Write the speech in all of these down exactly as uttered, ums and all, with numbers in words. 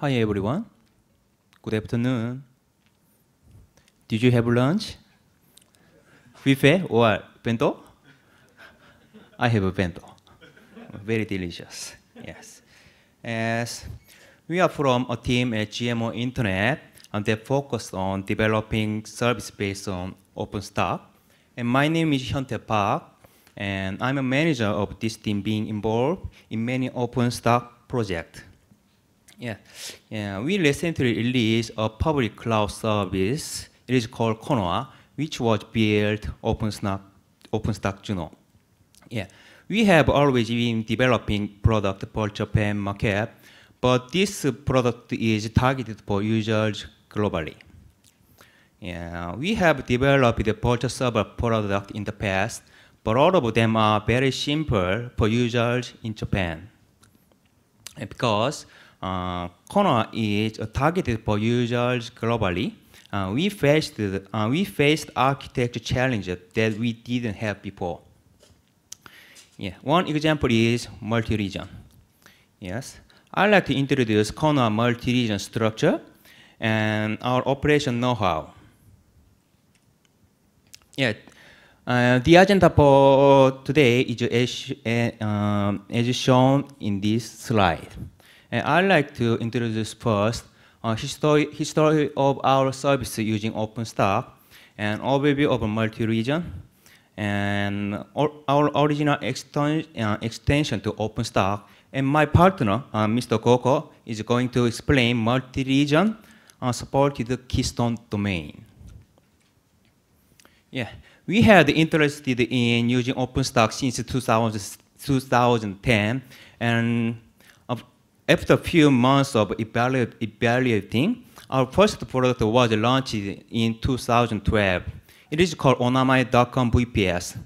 Hi everyone. Good afternoon. Did you have lunch? Buffet or bento? I have a bento. Very delicious. Yes. As we are from a team at G M O Internet, and they focus on developing service based on OpenStack. And my name is Hyuntae Park, and I'm a manager of this team being involved in many OpenStack projects. Yeah. yeah, we recently released a public cloud service. It is called ConoHa, which was built OpenStack, OpenStack Juno. Yeah, we have always been developing product for Japan market, but this product is targeted for users globally. Yeah, we have developed the virtual server product in the past, but all of them are very simple for users in Japan, because Uh, ConoHa is targeted for users globally. Uh, we faced uh, we faced architecture challenges that we didn't have before. Yeah, one example is multi-region. Yes, I'd like to introduce ConoHa multi-region structure and our operation know-how. Yeah, uh, the agenda for today is as, uh, as shown in this slide. And I'd like to introduce first a history, history of our service using OpenStack, an overview of a multi-region, and our original exten uh, extension to OpenStack. And my partner, uh, Mister Gohko, is going to explain multi-region uh, supported Keystone domain. Yeah, we had interested in using OpenStack since two thousand ten, and after a few months of evaluate, evaluating, our first product was launched in two thousand twelve. It is called Onamae dot com V P S.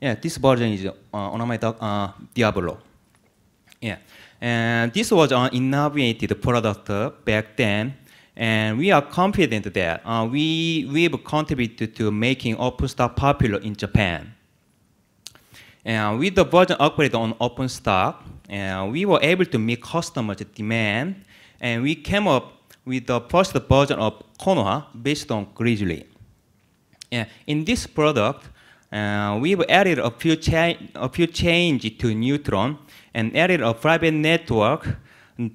Yeah, this version is uh, Onamae uh, Diablo. Yeah, and this was an innovative product back then, and we are confident that uh, we we've contributed to making OpenStack popular in Japan. And with the version upgrade on OpenStack, Uh, we were able to meet customers' demand, and we came up with the first version of ConoHa based on Grizzly. Uh, in this product, uh, we've added a few, a few changes to Neutron and added a private network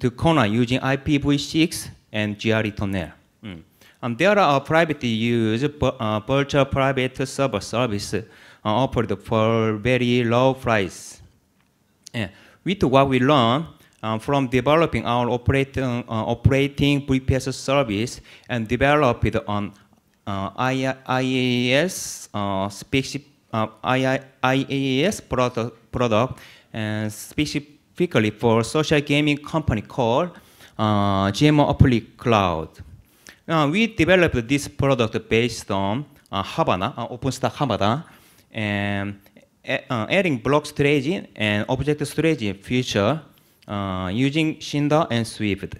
to ConoHa using I P v six and G R E tunnel. Mm. And there are privately used uh, virtual private server service uh, offered for very low price. Uh, With what we learned um, from developing our operating, uh, operating V P S service and developed on uh, IaaS uh, specific, uh, IaaS product, product and specifically for social gaming company called uh, G M O Applet Cloud. Now we developed this product based on uh, Havana, uh, OpenStack Havana, and Uh, adding block storage and object storage feature uh, using Cinder and Swift.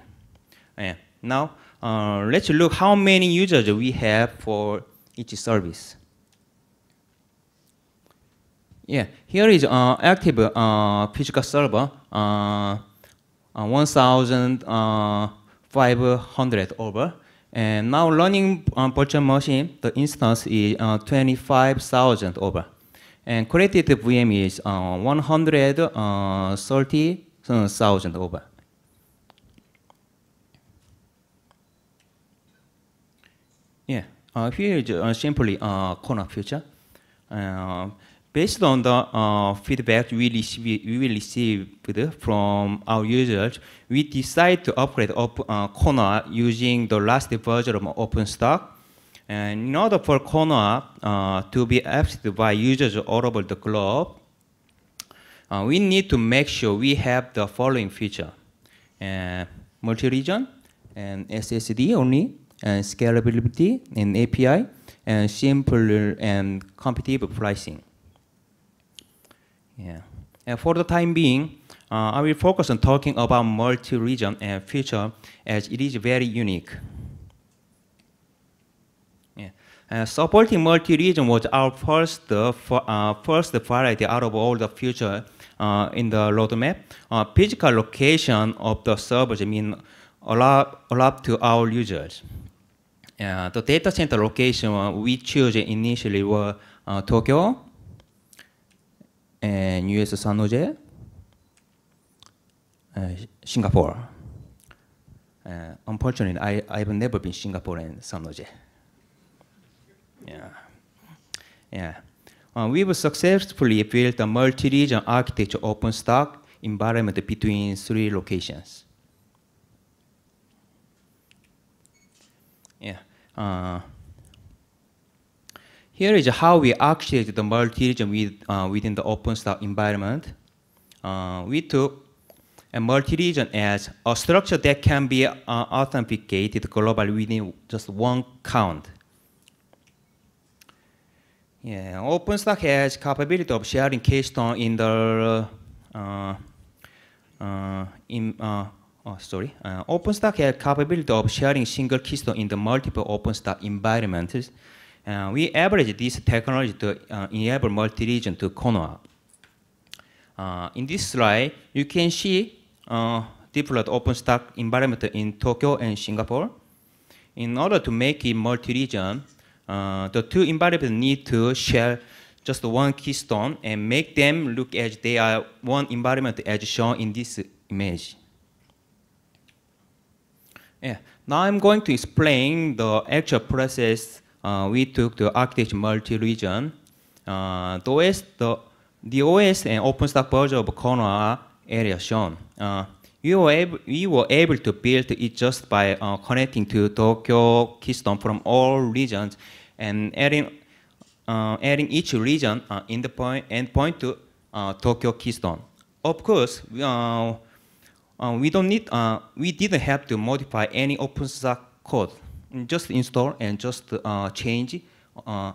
Uh, now, uh, let's look how many users we have for each service. Yeah, here is an uh, active uh, physical server, uh, one thousand five hundred over. And now running on virtual machine, the instance is uh, twenty-five thousand over. And created V M is uh, one hundred thirty thousand over. Yeah, uh, here is uh, simply uh, ConoHa feature. Uh, based on the uh, feedback we received, we received from our users, we decided to upgrade op uh, ConoHa using the last version of OpenStack. And in order for ConoHa uh, to be accessed by users all over the globe, uh, we need to make sure we have the following feature: uh, multi-region, and S S D only, and scalability, and A P I, and simple and competitive pricing. Yeah. And for the time being, uh, I will focus on talking about multi-region and feature as it is very unique. Uh, supporting multi-region was our first uh, for, uh, first variety out of all the features uh, in the roadmap. Uh, physical location of the servers, I mean all up, all up to our users. Uh, the data center location we chose initially were uh, Tokyo and U S San Jose, uh, Singapore. Uh, unfortunately, I, I've never been Singapore and San Jose. Yeah, yeah. Uh, we've successfully built a multi-region architecture OpenStack environment between three locations. Yeah. Uh, here is how we architected the multi-region with, uh, within the OpenStack environment. Uh, we took a multi-region as a structure that can be uh, authenticated globally within just one count. Yeah, OpenStack has capability of sharing Keystone in the uh, uh, in uh, oh, sorry. Uh, OpenStack has capability of sharing single Keystone in the multiple OpenStack environments. Uh, we average this technology to uh, enable multi-region to ConoHa. Uh, in this slide, you can see uh, different OpenStack environment in Tokyo and Singapore. In order to make it multi-region, Uh, the two environments need to share just one keystone and make them look as they are one environment as shown in this image. Yeah. Now I'm going to explain the actual process uh, we took to architect multi-region. Uh, the, O S, the, the O S and OpenStack version of ConoHa area shown. Uh, We were, able, we were able to build it just by uh, connecting to Tokyo Keystone from all regions and adding, uh, adding each region uh, in the point, endpoint to uh, Tokyo Keystone. Of course, we, uh, uh, we, don't need, uh, we didn't have to modify any OpenStack code. Just install and just uh, change, uh,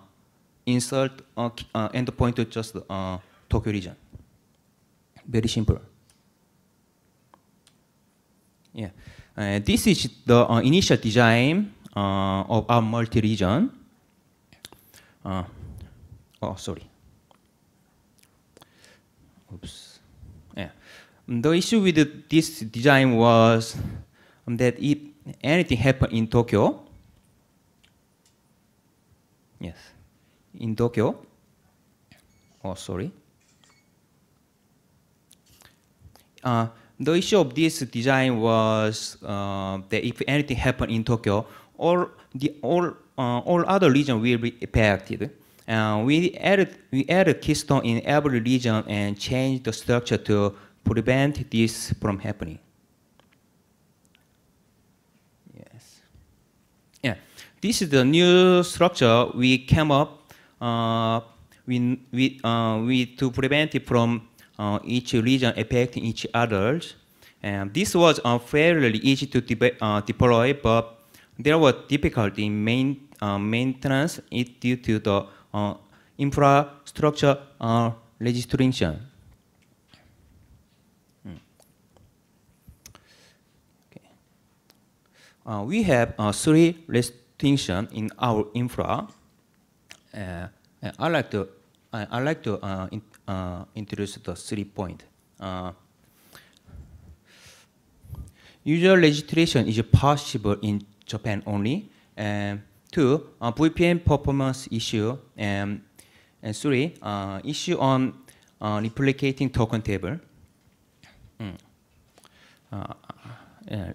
insert uh, uh, endpoint to just uh, Tokyo region. Very simple. Yeah, uh, this is the uh, initial design uh, of our multi-region. Uh, oh, sorry. Oops. Yeah. The issue with this design was that if anything happened in Tokyo, yes, in Tokyo. Oh, sorry. Uh, The issue of this design was uh, that if anything happened in Tokyo, all the all uh, all other regions will be impacted. Uh, we added we added keystone in every region and changed the structure to prevent this from happening. Yes. Yeah. This is the new structure we came up uh, we we uh, we to prevent it from. Uh, each region affecting each other. And this was uh, fairly easy to de uh, deploy, but there was difficulty in main, uh, maintenance it due to the uh, infrastructure uh, registration. Hmm. Okay. Uh, we have uh, three restrictions in our infra. Uh, I like to, I, I like to uh, in Uh, introduce the three point. Uh, user registration is possible in Japan only. And two, uh, V P N performance issue. And, and three, uh, issue on uh, replicating token table. Mm. Uh, uh,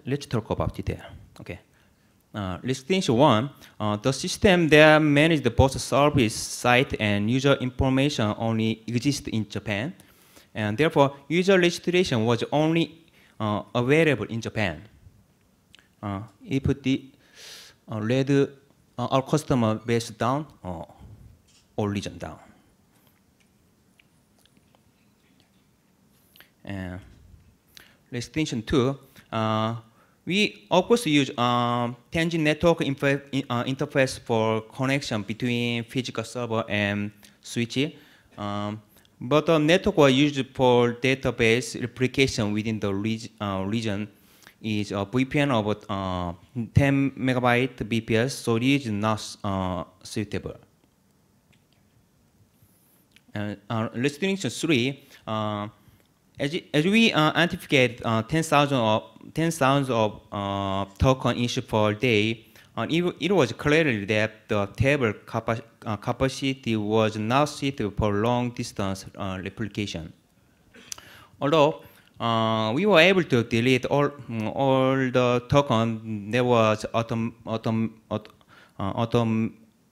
let's talk about it there. Okay. Uh, Distinction one, uh, the system that manages both service site and user information only exists in Japan, and therefore user registration was only uh, available in Japan. Uh, if the uh, red uh, our customer base down, or all region down. And Distinction two. Uh, We, of course, use um, tangent network interface, uh, interface for connection between physical server and switch. Um, but the network was used for database replication within the reg uh, region is a V P N of uh, ten megabyte B P S, so it is not uh, suitable. And uh, restriction three, uh, as, as we uh, identified uh, ten thousand of ten thousand of uh, token issued per day, and it, it was clear that the table capa uh, capacity was not suitable for long distance uh, replication. Although uh, we were able to delete all, all the token that was autom autom autom uh,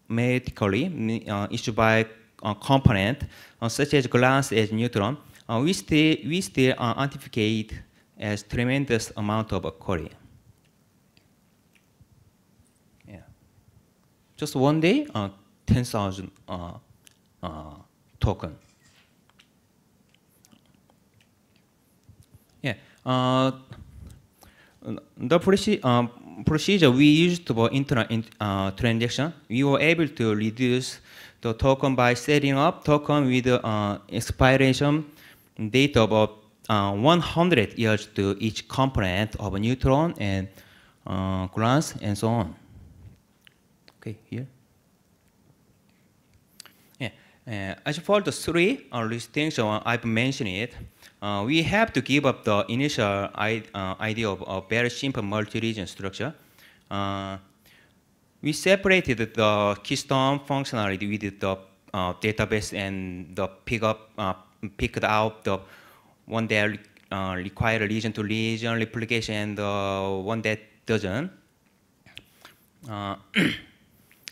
automatically uh, issued by a component, uh, such as Glance as Neutron, uh, we still, we still uh, authenticate as tremendous amount of a query. Yeah. Just one day, uh, ten thousand uh, uh, token. Yeah. Uh, the proce um, procedure we used for internet in uh, transaction, we were able to reduce the token by setting up token with uh, expiration date of uh, Uh, one hundred years to each component of a Neutron and uh, Glance and so on. Okay, here. Yeah. Uh, as for the three uh, distinction I've mentioned it, uh, we have to give up the initial I uh, idea of a very simple multi-region structure. Uh, we separated the Keystone functionality with the uh, database and the pick up, uh, picked out the one that uh, require region-to-region replication and uh, one that doesn't. Uh,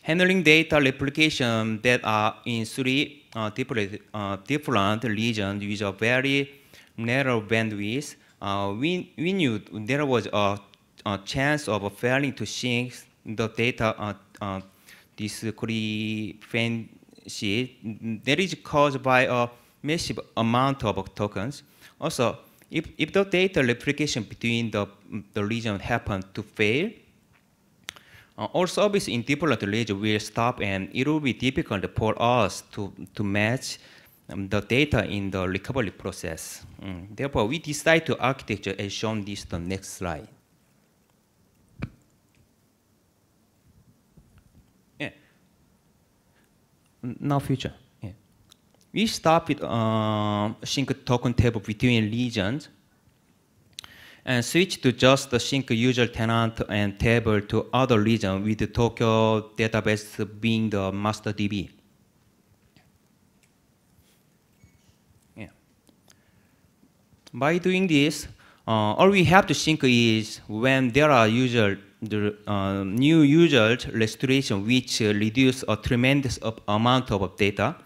handling data replication that are in three uh, different, uh, different regions with a very narrow bandwidth, uh, we, we knew there was a, a chance of failing to sync the data uh, uh, discrepancy that is caused by a massive amount of tokens. Also, if, if the data replication between the, the region happens to fail, uh, all service in different region will stop and it will be difficult for us to, to match um, the data in the recovery process. Mm. Therefore, we decide to architecture as shown this the next slide. Yeah. Now future. We start with uh, sync token table between regions and switch to just the sync user tenant and table to other region with the Tokyo database being the master D B. Yeah. By doing this, uh, all we have to sync is when there are user, the, uh, new user restoration which reduce a tremendous amount of data.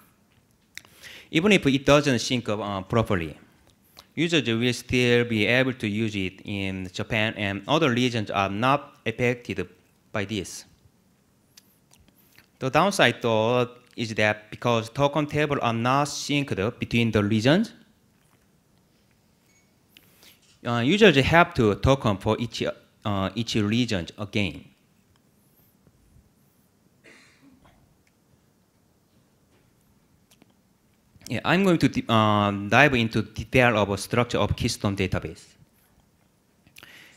Even if it doesn't sync up uh, properly, users will still be able to use it in Japan, and other regions are not affected by this. The downside, though, is that because token tables are not synced between the regions, uh, users have to token for each, uh, each region again. Yeah, I'm going to uh, dive into detail of a structure of Keystone database.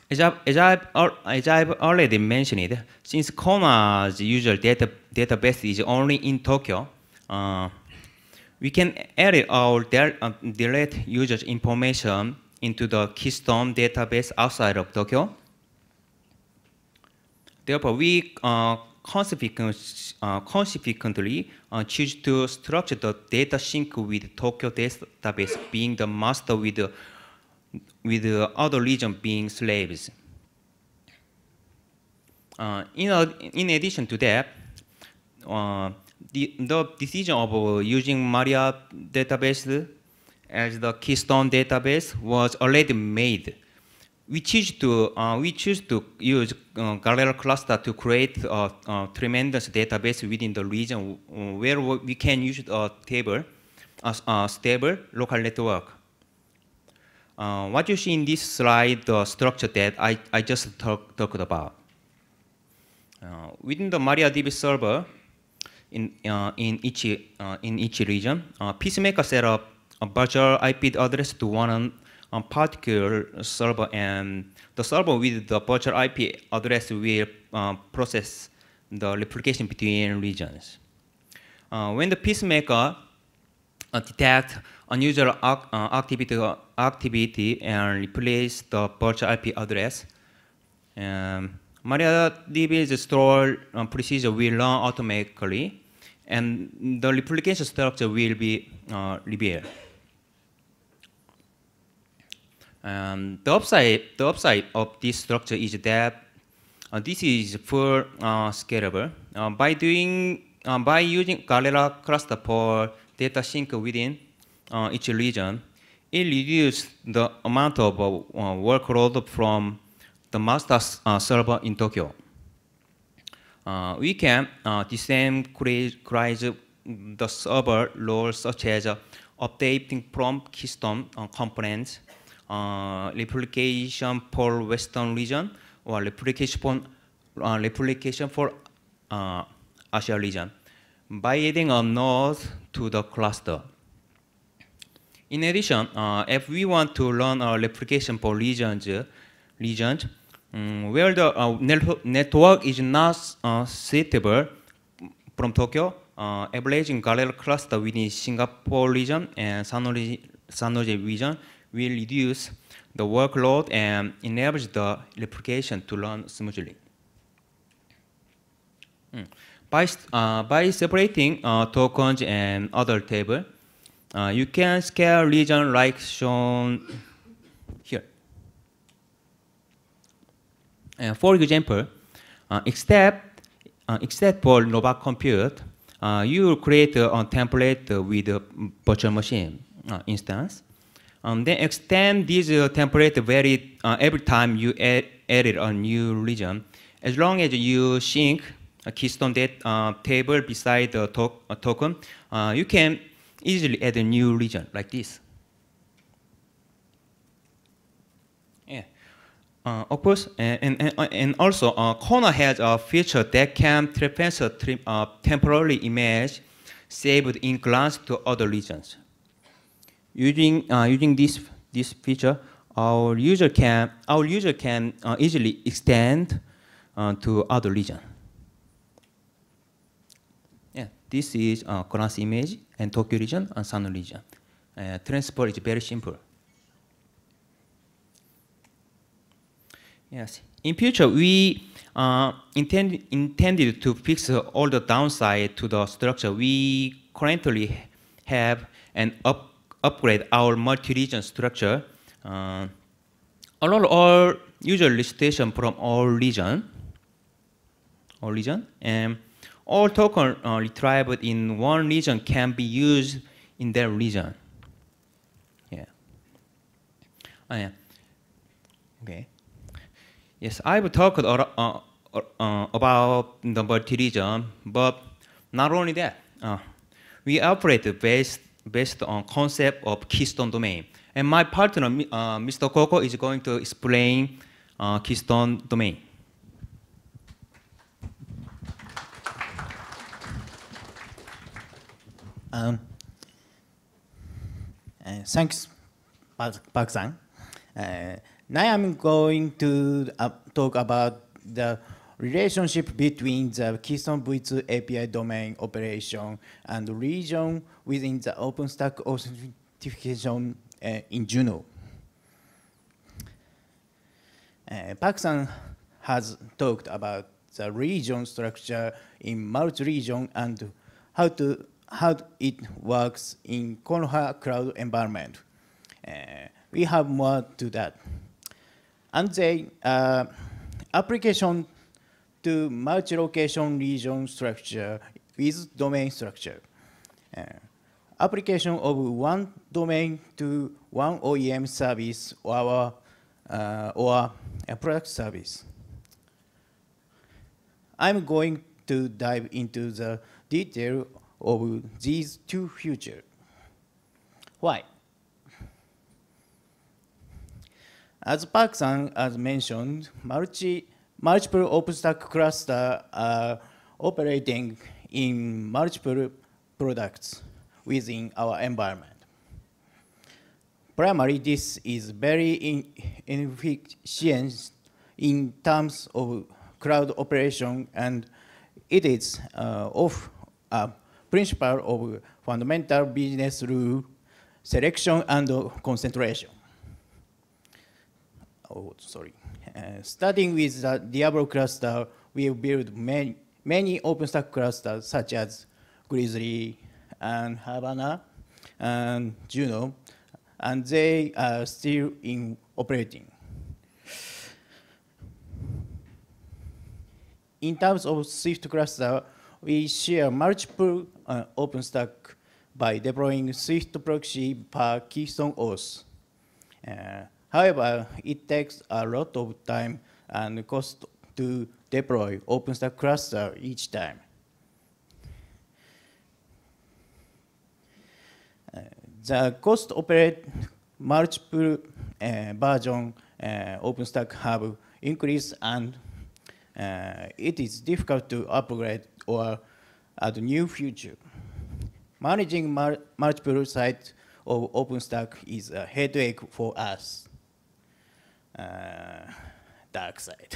As I've, as I've, as I've already mentioned, since ConoHa's user data, database is only in Tokyo, uh, we can edit our uh, direct users information into the Keystone database outside of Tokyo. Therefore, we uh, Consequently, uh, consequently uh, choose to structure the data sync with Tokyo database being the master, with the, with the other region being slaves. Uh, in, uh, in addition to that, uh, the, the decision of uh, using Maria database as the Keystone database was already made. We choose to uh, we choose to use uh, Galera cluster to create a, a tremendous database within the region where we can use a table, a, a stable local network. Uh, what you see in this slide, the structure that I I just talk, talked about. Uh, within the MariaDB server, in uh, in each uh, in each region, uh, Pacemaker set up a virtual I P address to one on particular server, and the server with the virtual I P address will uh, process the replication between regions. Uh, when the Pacemaker uh, detects unusual ac uh, activity, uh, activity and replace the virtual I P address. Um, MariaDB's store uh, procedure will run automatically, and the replication structure will be uh, revealed. Um, the upside, the upside of this structure is that uh, this is full uh, scalable. Uh, by doing, uh, by using Galera cluster for data sync within uh, each region, it reduces the amount of uh, workload from the master uh, server in Tokyo. Uh, we can uh, decentralize the server roles such as uh, updating from Keystone uh, components, uh, replication for Western region, or replication for, uh, replication for uh, Asia region, by adding a node to the cluster. In addition, uh, if we want to run a replication for regions, uh, regions um, where the uh, net network is not uh, suitable from Tokyo, uh, averaging Galera cluster within Singapore region and San Jose, San Jose region will reduce the workload and enables the replication to run smoothly. Mm. By, uh, by separating uh, tokens and other table, uh, you can scale region like shown here. Uh, for example, uh, except, uh, except for Nova compute, uh, you create a, a template with a virtual machine uh, instance. Um, then extend this uh, template very, uh, every time you add, added a new region, as long as you sync a Keystone data uh, table beside the to a token, uh, you can easily add a new region like this. Yeah. Uh, of course, and, and, and also, uh, ConoHa has a feature that can transfer a temporary image saved in Glance to other regions. Using uh, using this this feature, our user can our user can uh, easily extend uh, to other region. Yeah, this is a uh, Glance image and Tokyo region and San region. Uh, transfer is very simple. Yes, in future we uh, intend intended to fix uh, all the downside to the structure. We currently have an up. upgrade our multi-region structure, uh, allow all user registration from all region, all region, and all token uh, retrieved in one region can be used in that region. Yeah. Uh, yeah. Okay. Yes, I've talked uh, uh, uh, about the multi-region, but not only that, uh, we operate based. based on concept of Keystone domain. And my partner, uh, Mister Gohko, is going to explain uh, Keystone domain. Um, uh, thanks, Park-san. Uh, now I'm going to uh, talk about the relationship between the Keystone V two A P I domain operation and region within the OpenStack authentication uh, in Juno. Uh, Park-san has talked about the region structure in multi-region and how to how it works in ConoHa cloud environment. Uh, we have more to that, and the uh, application to multi-location region structure with domain structure. Uh, application of one domain to one O E M service or, uh, or a product service. I'm going to dive into the detail of these two features. Why? As Park-san has mentioned, multi Multiple OpenStack clusters are operating in multiple products within our environment. Primarily, this is very inefficient in terms of cloud operation, and it is uh, of a principle of fundamental business rule selection and concentration. Oh, sorry. Uh, starting with the Diablo cluster, we build many, many OpenStack clusters such as Grizzly and Havana and Juno, and they are still in operating. In terms of Swift cluster, we share multiple uh, OpenStack by deploying Swift proxy per Keystone auth. Uh, however, it takes a lot of time and cost to deploy OpenStack cluster each time. Uh, the cost operate multiple uh, version uh, OpenStack have increased, and Uh, it is difficult to upgrade or add new feature. Managing mar multiple sites of OpenStack is a headache for us. Uh, dark side.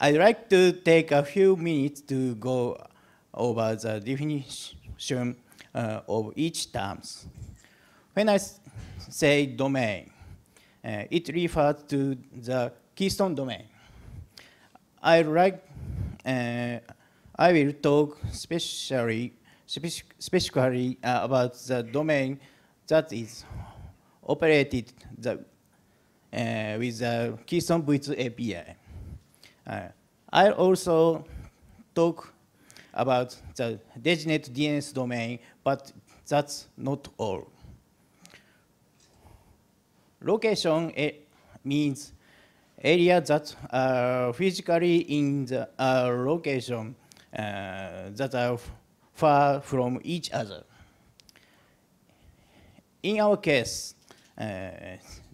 I'd like to take a few minutes to go over the definition uh, of each terms. When I say domain, Uh, it refers to the Keystone domain. I like. Uh, I will talk specially, speci specifically uh, about the domain that is operated the, uh, with the Keystone V two A P I. Uh, I'll also talk about the designated D N S domain, but that's not all. Location means area that are physically in the uh, location uh, that are far from each other. In our case, uh,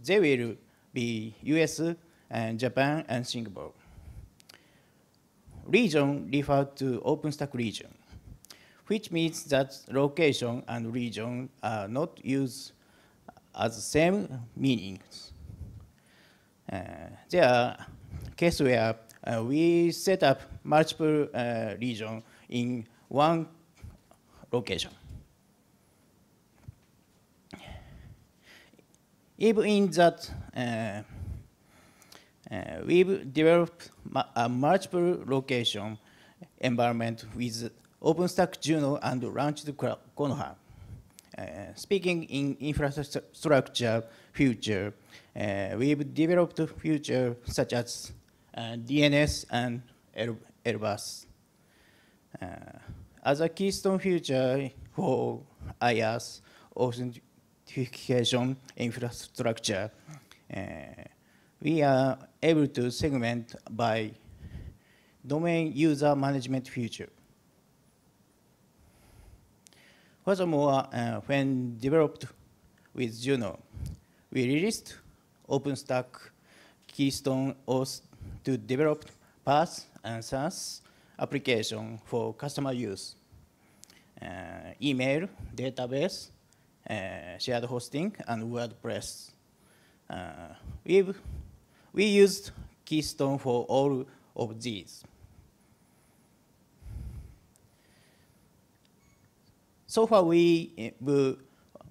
they will be U S and Japan and Singapore. Region refers to OpenStack region, which means that location and region are not used as the same meanings. Uh, there are cases where uh, we set up multiple uh, regions in one location. Even in that, uh, uh, we've developed a multiple location environment with OpenStack Juno and launched ConoHa. Uh, speaking in infrastructure future, uh, we've developed features such as uh, D N S and L V S. Uh, as a keystone feature for IaaS authentication infrastructure, uh, we are able to segment by domain user management feature. Furthermore, uh, when developed with Juno, we released OpenStack Keystone auth to develop PaaS and SaaS application for customer use. Uh, email, database, uh, shared hosting, and WordPress. Uh, we've, we used Keystone for all of these. So far, we will,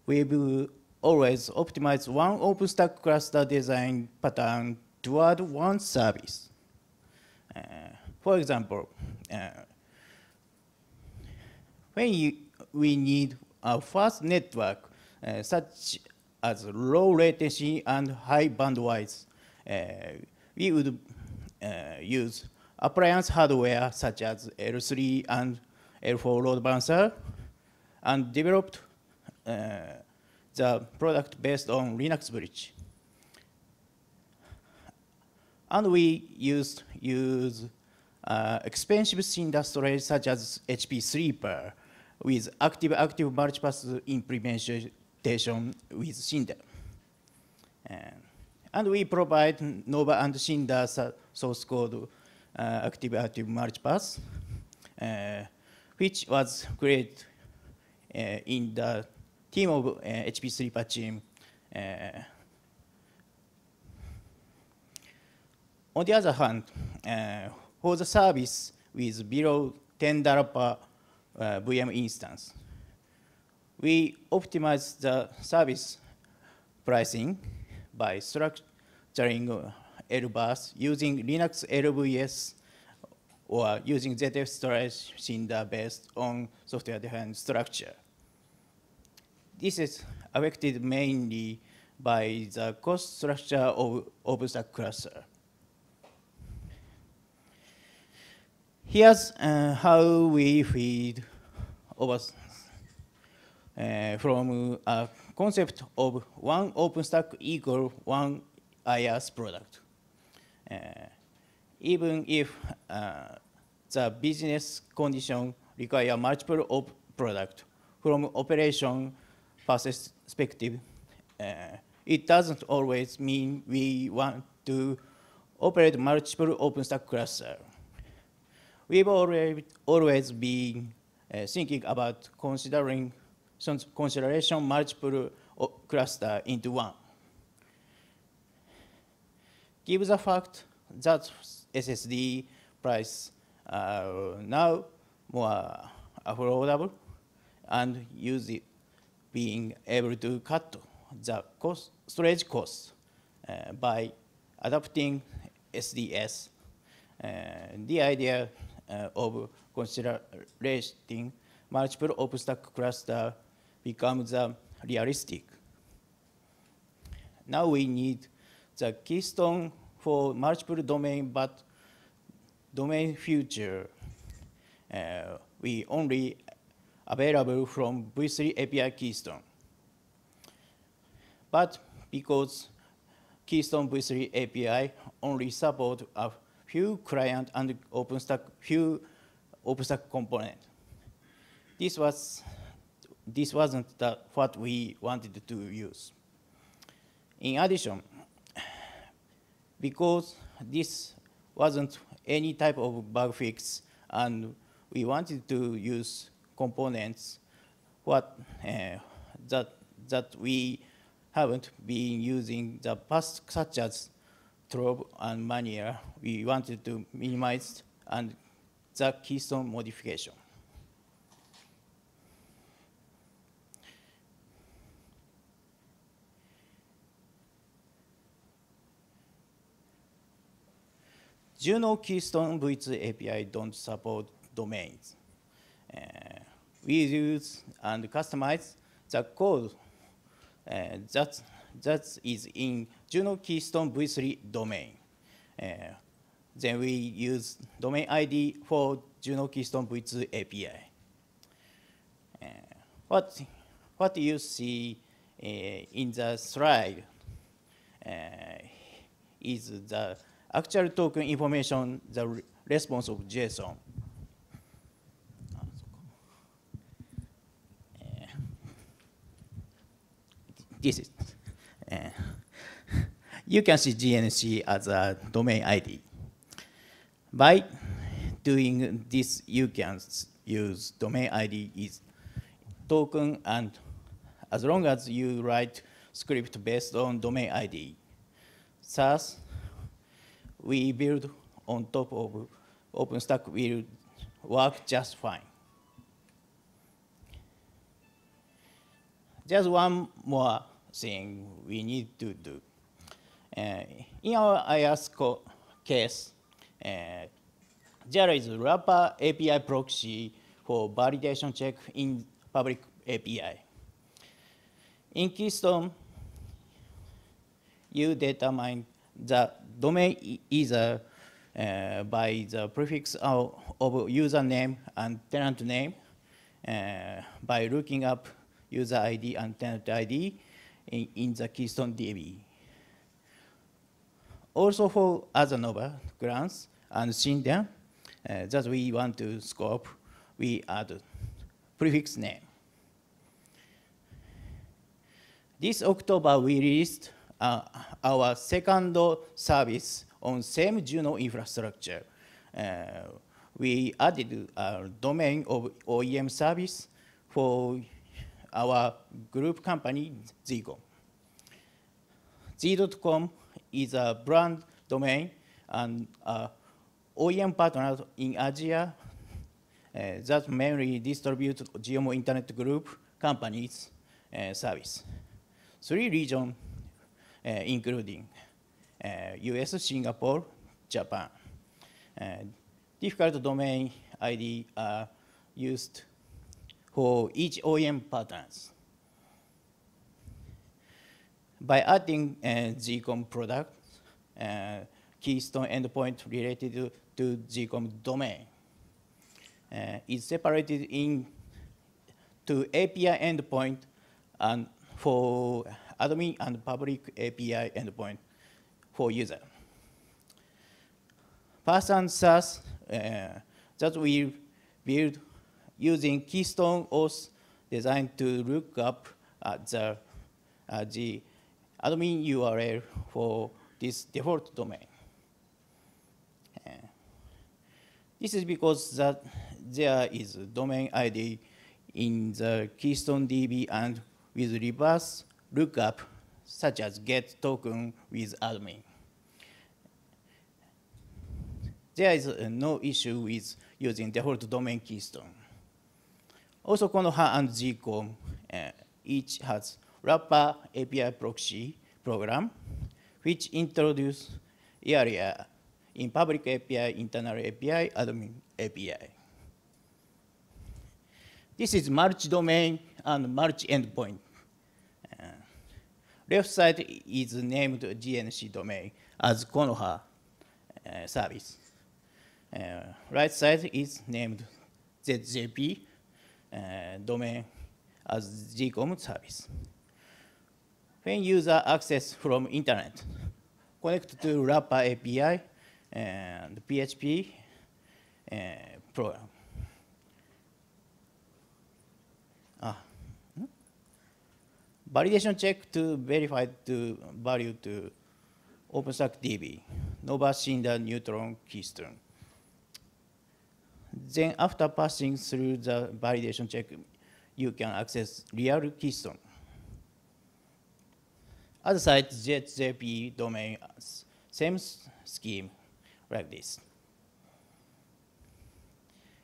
we will always optimize one OpenStack cluster design pattern toward one service. Uh, for example, uh, when you, we need a fast network, uh, such as low latency and high bandwidth, uh, we would uh, use appliance hardware such as L three and L four load balancer, and developed uh, the product based on Linux Bridge. And we used use uh, expensive Cinder storage such as H P three PAR with active-active multipath implementation with Cinder. Uh, and we provide Nova and Cinder source code active-active uh, multipath, uh, which was created Uh, in the team of uh, H P three PAR team. Uh, on the other hand, uh, for the service with below ten dollars per uh, V M instance, we optimize the service pricing by structuring L bars using Linux L V S or using Z F S storage Cinder based on software-defined structure. This is affected mainly by the cost structure of OpenStack cluster. Here's uh, how we feed over uh, from a concept of one OpenStack equal one IaaS product. Uh, even if uh, the business condition require multiple op product from operation perspective, uh, it doesn't always mean we want to operate multiple OpenStack clusters. We've already, always been uh, thinking about considering some consideration multiple clusters into one. Given the fact that S S D price are now more affordable and use being able to cut the cost, storage costs uh, by adopting S D S, uh, the idea uh, of considering multiple OpenStack cluster becomes uh, realistic. Now we need the Keystone for multiple domain, but domain future uh, we only available from V three A P I Keystone. But because Keystone V three A P I only support a few client and OpenStack few OpenStack component, this was this wasn't the, what we wanted to use. In addition, because this wasn't any type of bug fix, and we wanted to use components what, uh, that, that we haven't been using the past, such as Trove and Mania, we wanted to minimize and the Keystone modification. Juno Keystone V three A P I don't support domains. Uh, we use and customize the code uh, that, that is in Juno Keystone V three domain. Uh, then we use domain I D for Juno Keystone V two A P I. Uh, what, what you see uh, in the slide uh, is the actual token information, the response of JSON. Uh, this is, uh, you can see G N C as a domain I D. By doing this, you can use domain I D is token, and as long as you write script based on domain I D, SaaS we build on top of OpenStack will work just fine. There's one more thing we need to do. Uh, in our IaaS case, uh, there is a wrapper A P I proxy for validation check in public A P I. In Keystone, you determine the domain either uh, by the prefix of, of username and tenant name uh, by looking up user I D and tenant I D in, in the Keystone D B. Also for other Nova, Glance, and Cinder uh, that we want to scope, we add prefix name. This October we released Uh, our second service on same Juno infrastructure. Uh, we added a domain of O E M service for our group company, Z dot com. Z dot com is a brand domain and uh, O E M partner in Asia uh, that mainly distributes G M O Internet Group companies' uh, service. Three regions, uh, including uh, U S, Singapore, Japan. Uh, difficult domain I D are used for each O E M partners. By adding uh, Z dot com product, uh, Keystone endpoint related to, to Z dot com domain uh, is separated in to A P I endpoint and for admin and public A P I endpoint for user. PaaS and SaaS uh, that we build using Keystone O S designed to look up at the, uh, the admin U R L for this default domain. Uh, this is because that there is a domain I D in the Keystone D B and with reverse lookup, such as get token with admin. There is uh, no issue with using default domain Keystone. Also, ConoHa and Z dot com uh, each has wrapper A P I proxy program, which introduce area in public A P I, internal A P I, admin A P I. This is multi-domain and multi-endpoint. Uh, left side is named D N S domain as ConoHa uh, service. Uh, right side is named Z J P uh, domain as Z dot com service. When user access from internet, connect to wrapper A P I and P H P uh, program. Ah. Hmm? Validation check to verify to value to OpenStack D B, Nova, Cinder, Neutron, Keystone. Then after passing through the validation check, you can access real Keystone. Other side, Z J P domain, same scheme like this.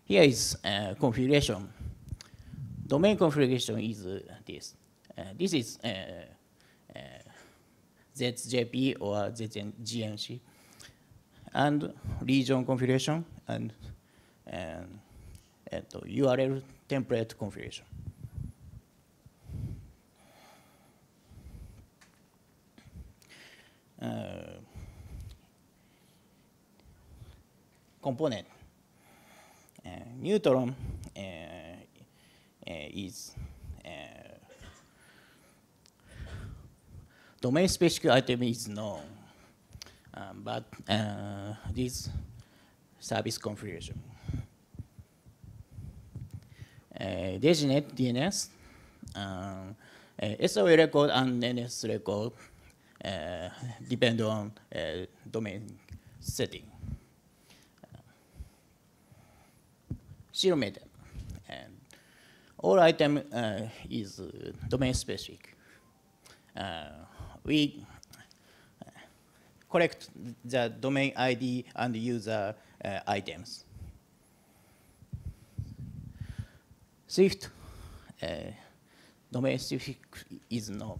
Here is uh, configuration. Domain configuration is uh, this. Uh, this is uh, uh, Z J P or Z G N C. And region configuration and, and, and U R L template configuration. Uh, component. Uh, Neutron uh, uh, is uh, domain-specific item is known, um, but uh, this service configuration. Uh, designate D N S, um, uh, S O A record and N S record. Uh, depend on uh, domain setting. Uh, Zero method. And all item uh, is uh, domain specific. Uh, we uh, collect the domain I D and user uh, items. Swift uh, domain specific is not.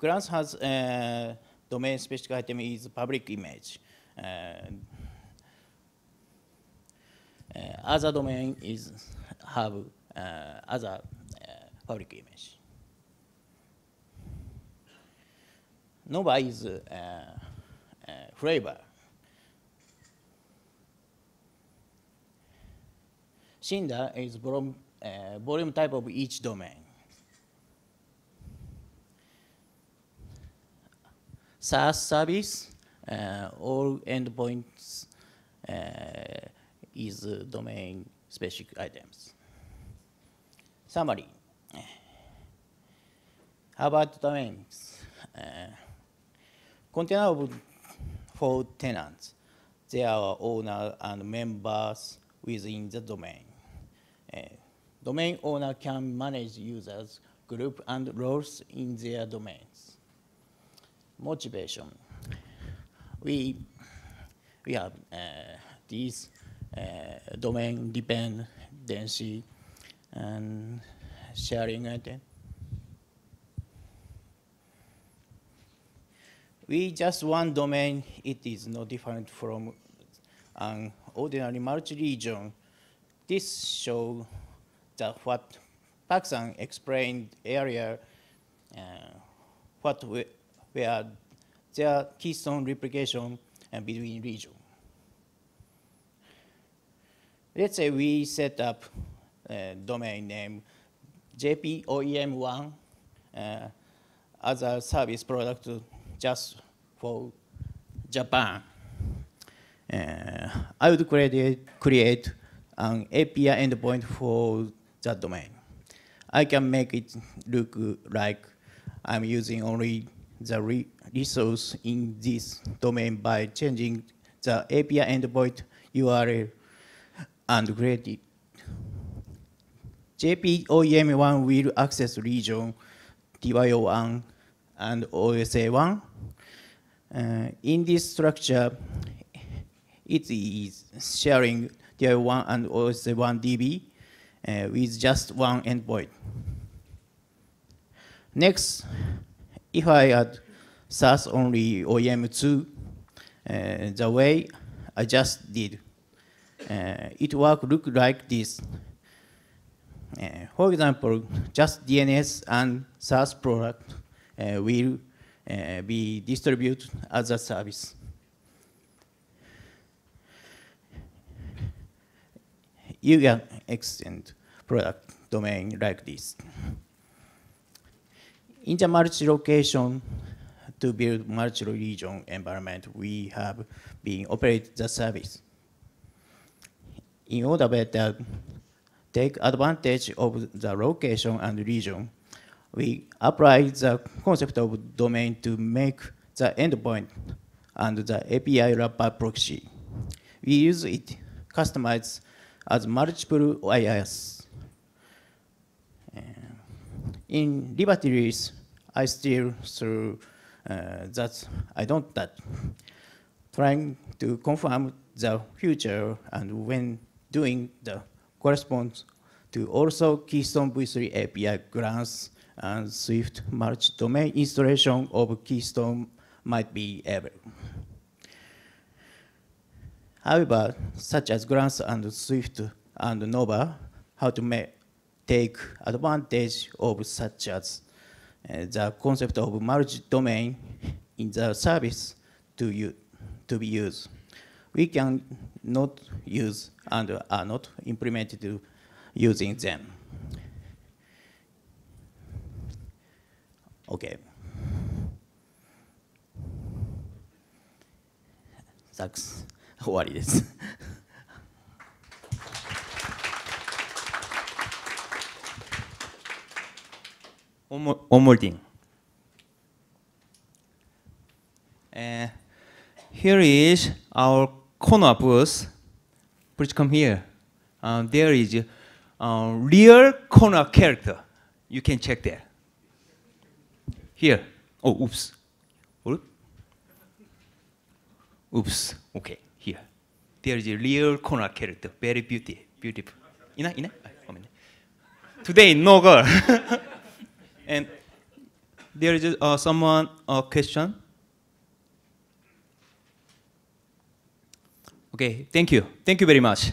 Glance has uh, domain-specific item is public image. Uh, uh, other domain is have uh, other uh, public image. Nova is uh, uh, flavor. Cinder is volume, uh, volume type of each domain. SaaS service, uh, all endpoints uh, is uh, domain-specific items. Summary. How about domains? Uh, container of for tenants. There are owners and members within the domain. Uh, domain owner can manage users, group, and roles in their domains. Motivation. We we have uh, these uh, domain depend density and sharing item. We just one domain. It is no different from an ordinary multi-region. This shows that what Park-san explained earlier, uh, what we, where their keystone replication and between region. Let's say we set up a domain name J P O E M one uh, as a service product just for Japan. Uh, I would create, create an A P I endpoint for that domain. I can make it look like I'm using only the re resource in this domain by changing the A P I endpoint U R L and create it. J P O E M one will access region D Y O one and O S A one. Uh, in this structure, it is sharing D Y O one and O S A one D B uh, with just one endpoint. Next, if I add SaaS only O E M two, uh, the way I just did, uh, it work look like this. Uh, for example, just D N S and SaaS product uh, will uh, be distributed as a service. You can extend product domain like this. In the multi-location, to build multi-region environment, we have been operating the service. In order to take advantage of the location and region, we apply the concept of domain to make the endpoint and the A P I wrapper proxy. We use it customized as multiple IaaS. In liberties, I still through uh, that I don't that trying to confirm the future and when doing the corresponds to also Keystone v three A P I Glance and Swift merge domain installation of Keystone might be able. However, such as Glance and Swift and Nova, how to make take advantage of such as uh, the concept of merge domain in the service to, you, to be used. We can not use and are not implemented using them. Okay. Thanks. How are you? One more, one more thing. Uh, here is our ConoHa booth. Please come here. Uh, there is a uh, real ConoHa character. You can check there. Here. Oh, oops. Oops. Okay. Here. There is a real ConoHa character. Very beauty, beautiful. Ina, ina. Today, no girl. And there is uh, someone uh, question. Okay, thank you. Thank you very much.